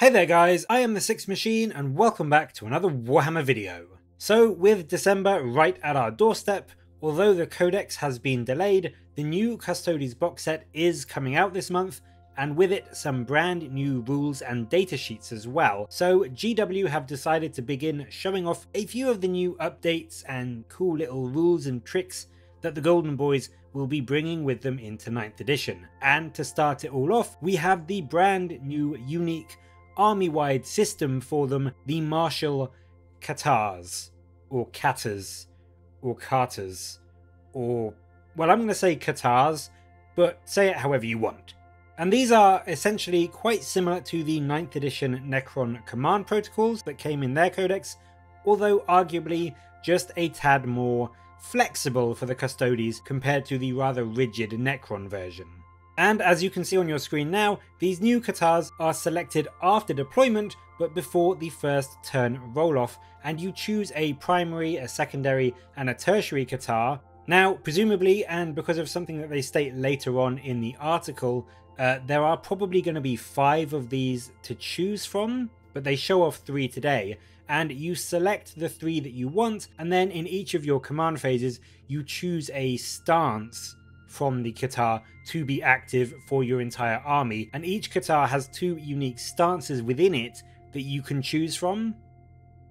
Hey there guys, I am The Six Machine and welcome back to another Warhammer video. So with December right at our doorstep, although the Codex has been delayed, the new Custodes box set is coming out this month, and with it some brand new rules and data sheets as well. So GW have decided to begin showing off a few of the new updates and cool little rules and tricks that the Golden Boys will be bringing with them into 9th edition. And to start it all off, we have the brand new unique army-wide system for them, the martial Ka'tahs, or Ka'tahs, or Ka'tahs, or, well, I'm going to say Ka'tahs, but say it however you want. And these are essentially quite similar to the 9th edition Necron command protocols that came in their codex, although arguably just a tad more flexible for the Custodes compared to the rather rigid Necron version. And as you can see on your screen now, these new Ka'tahs are selected after deployment but before the first turn roll-off, and you choose a primary, a secondary and a tertiary Ka'tah. Now presumably, and because of something that they state later on in the article, there are probably going to be 5 of these to choose from, but they show off 3 today, and you select the 3 that you want, and then in each of your command phases you choose a stance from the Ka'tah to be active for your entire army, and each Ka'tah has 2 unique stances within it that you can choose from.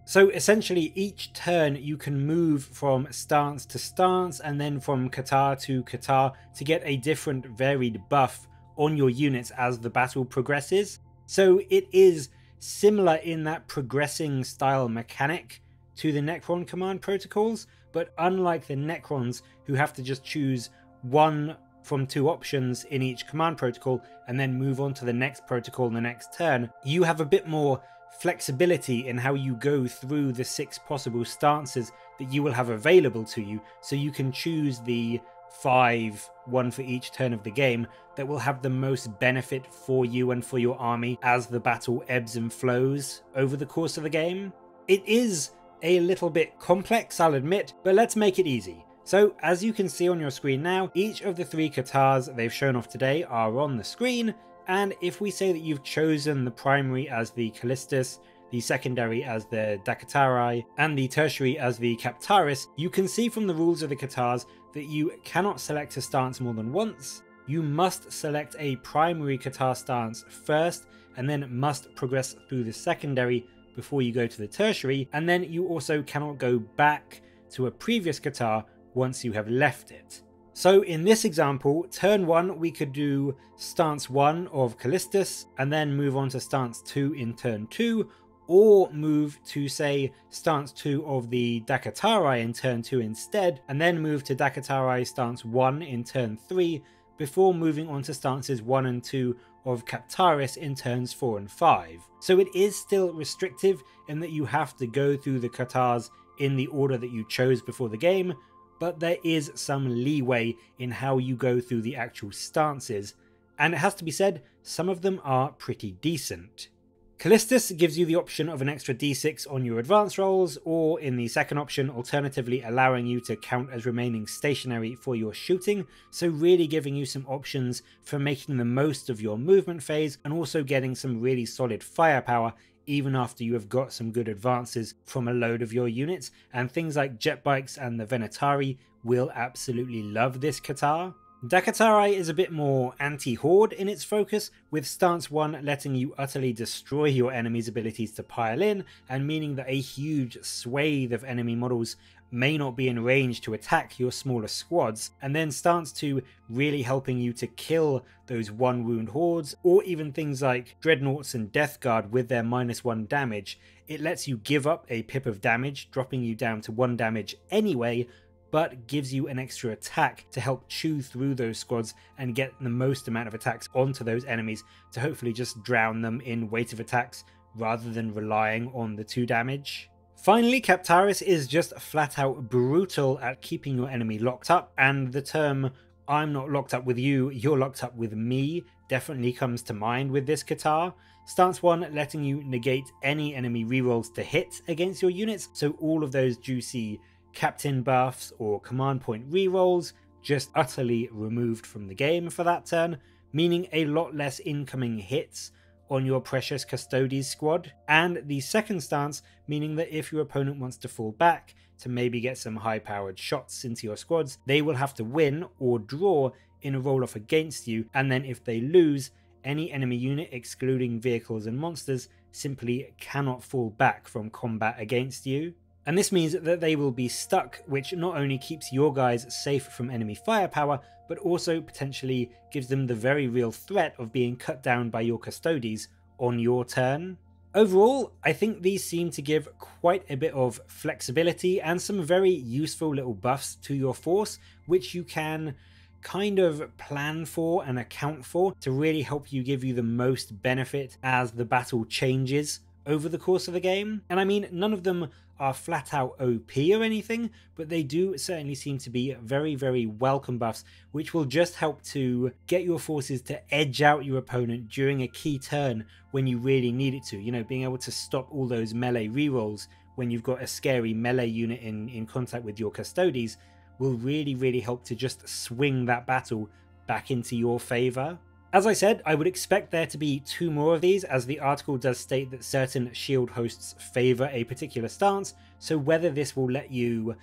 So essentially each turn you can move from stance to stance and then from Ka'tah to Ka'tah to get a different varied buff on your units as the battle progresses. So it is similar in that progressing style mechanic to the Necron command protocols, but unlike the Necrons, who have to just choose one from 2 options in each command protocol and then move on to the next protocol in the next turn, you have a bit more flexibility in how you go through the 6 possible stances that you will have available to you, so you can choose the 5, one for each turn of the game, that will have the most benefit for you and for your army as the battle ebbs and flows over the course of the game. It is a little bit complex, I'll admit, but let's make it easy. So as you can see on your screen now, each of the 3 Ka'tahs they've shown off today are on the screen, and if we say that you've chosen the primary as the Calistus, the secondary as the Dacatarai, and the tertiary as the Kaptaris, you can see from the rules of the Ka'tahs that you cannot select a stance more than once. You must select a primary Ka'tah stance first, and then must progress through the secondary before you go to the tertiary, and then you also cannot go back to a previous Ka'tah once you have left it. So in this example, turn 1 we could do stance 1 of Calistus and then move on to stance 2 in turn 2, or move to say stance 2 of the Dacatarai in turn 2 instead, and then move to Dacatarai stance 1 in turn 3 before moving on to stances 1 and 2 of Kaptaris in turns 4 and 5. So it is still restrictive in that you have to go through the Ka'tahs in the order that you chose before the game, but there is some leeway in how you go through the actual stances, and it has to be said, some of them are pretty decent. Calistus gives you the option of an extra d6 on your advance rolls, or in the second option alternatively allowing you to count as remaining stationary for your shooting, so really giving you some options for making the most of your movement phase and also getting some really solid firepower even after you have got some good advances from a load of your units, and things like jet bikes and the Venetari will absolutely love this Ka'tah. Dacatarai is a bit more anti-horde in its focus, with stance 1 letting you utterly destroy your enemy's abilities to pile in, and meaning that a huge swathe of enemy models may not be in range to attack your smaller squads, and then stance 2 really helping you to kill those 1 wound hordes, or even things like dreadnoughts and death guard with their -1 damage. It lets you give up a pip of damage, dropping you down to 1 damage anyway, but gives you an extra attack to help chew through those squads and get the most amount of attacks onto those enemies to hopefully just drown them in weight of attacks rather than relying on the 2 damage. Finally, Kaptaris is just flat out brutal at keeping your enemy locked up, and the term "I'm not locked up with you, you're locked up with me" definitely comes to mind with this Ka'tah. Stance 1 letting you negate any enemy rerolls to hit against your units, so all of those juicy captain buffs or command point rerolls just utterly removed from the game for that turn, meaning a lot less incoming hits on your precious Custodes squad, and the second stance meaning that if your opponent wants to fall back to maybe get some high powered shots into your squads, they will have to win or draw in a roll off against you, and then if they lose, any enemy unit excluding vehicles and monsters simply cannot fall back from combat against you. And this means that they will be stuck, which not only keeps your guys safe from enemy firepower, but also potentially gives them the very real threat of being cut down by your Custodes on your turn. Overall, I think these seem to give quite a bit of flexibility and some very useful little buffs to your force, which you can kind of plan for and account for to really help you give you the most benefit as the battle changes over the course of the game. And I mean, none of them are flat out OP or anything, but they do certainly seem to be very, very welcome buffs, which will just help to get your forces to edge out your opponent during a key turn when you really need it to. You know, being able to stop all those melee rerolls when you've got a scary melee unit in contact with your Custodes will really, really help to just swing that battle back into your favor. As I said, I would expect there to be 2 more of these, as the article does state that certain shield hosts favour a particular stance, so whether this will let you,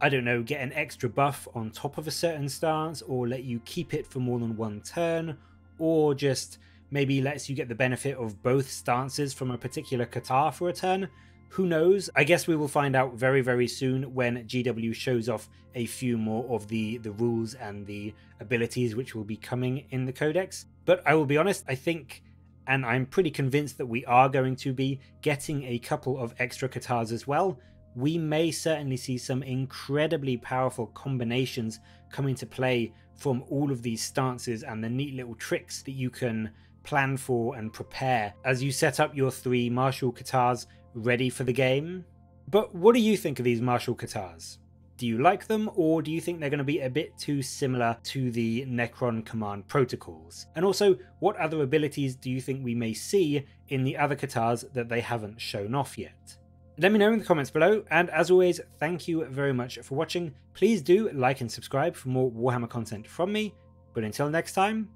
I don't know, get an extra buff on top of a certain stance, or let you keep it for more than one turn, or just maybe lets you get the benefit of both stances from a particular Ka'tah for a turn, who knows? I guess we will find out very, very soon when GW shows off a few more of the rules and the abilities which will be coming in the codex. But I will be honest, I think, and I'm pretty convinced that we are going to be getting a couple of extra Ka'tahs as well. We may certainly see some incredibly powerful combinations come into play from all of these stances and the neat little tricks that you can plan for and prepare as you set up your 3 martial Ka'tahs ready for the game. But what do you think of these martial Ka'tahs? Do you like them, or do you think they're going to be a bit too similar to the Necron command protocols? And also, what other abilities do you think we may see in the other Ka'tahs that they haven't shown off yet? Let me know in the comments below, and as always, thank you very much for watching. Please do like and subscribe for more Warhammer content from me, but until next time,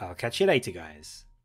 I'll catch you later, guys.